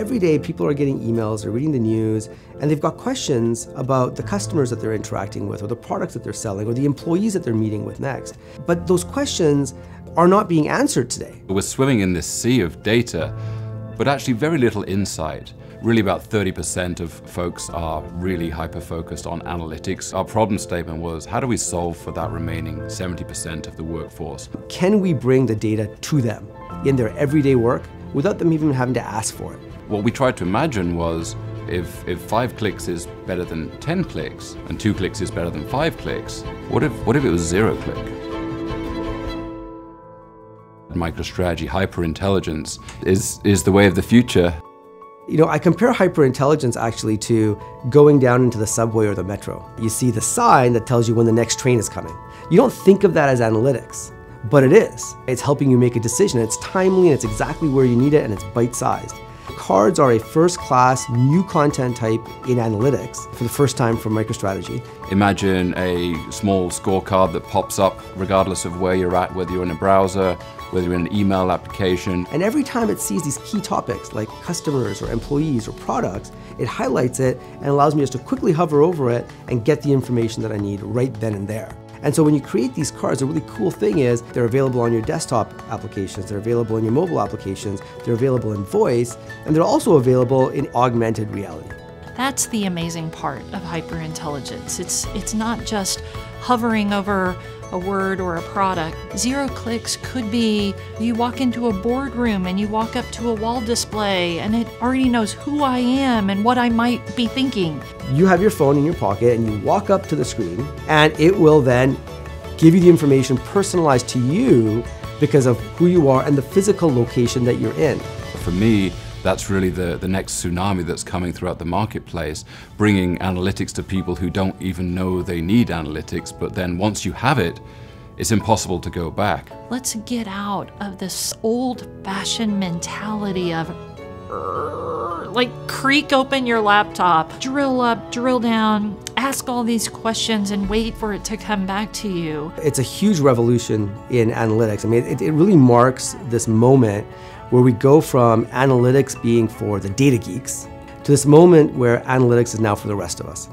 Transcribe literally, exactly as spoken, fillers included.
every day people are getting emails, they're reading the news, and they've got questions about the customers that they're interacting with, or the products that they're selling, or the employees that they're meeting with next. But those questions are not being answered today. We're swimming in this sea of data, but actually very little insight. Really about thirty percent of folks are really hyper-focused on analytics. Our problem statement was, how do we solve for that remaining seventy percent of the workforce? Can we bring the data to them in their everyday work without them even having to ask for it? What we tried to imagine was, if, if five clicks is better than ten clicks, and two clicks is better than five clicks, what if, what if it was zero click? MicroStrategy HyperIntelligence is, is the way of the future. You know, I compare HyperIntelligence actually to going down into the subway or the metro. You see the sign that tells you when the next train is coming. You don't think of that as analytics, but it is. It's helping you make a decision. It's timely and it's exactly where you need it, and it's bite-sized. Cards are a first-class new content type in analytics for the first time from MicroStrategy. Imagine a small scorecard that pops up regardless of where you're at, whether you're in a browser, whether you're in an email application. And every time it sees these key topics like customers or employees or products, it highlights it and allows me just to quickly hover over it and get the information that I need right then and there. And so when you create these cards, the really cool thing is they're available on your desktop applications, they're available in your mobile applications, they're available in voice, and they're also available in augmented reality. That's the amazing part of HyperIntelligence. It's, it's not just hovering over a word or a product. Zero clicks could be you walk into a boardroom and you walk up to a wall display and it already knows who I am and what I might be thinking. You have your phone in your pocket and you walk up to the screen and it will then give you the information personalized to you because of who you are and the physical location that you're in. For me, that's really the, the next tsunami that's coming throughout the marketplace, bringing analytics to people who don't even know they need analytics, but then once you have it, it's impossible to go back. Let's get out of this old-fashioned mentality of like creak open your laptop, drill up, drill down, ask all these questions and wait for it to come back to you. It's a huge revolution in analytics. I mean, it, it really marks this moment where we go from analytics being for the data geeks to this moment where analytics is now for the rest of us.